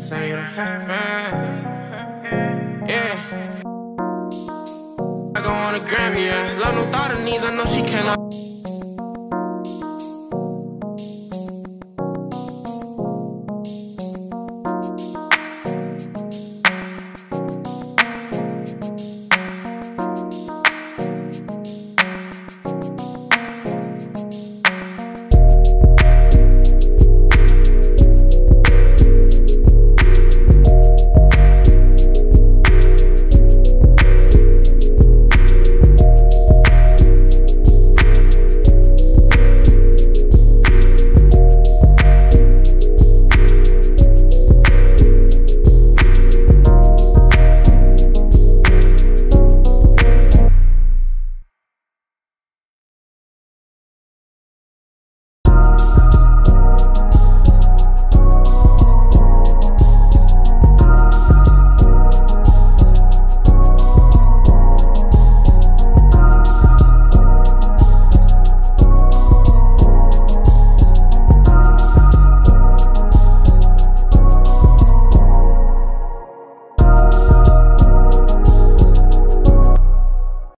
say you're the fan. Yeah, I go on a Grammy, yeah. Love no thought of needs, I know she can't love.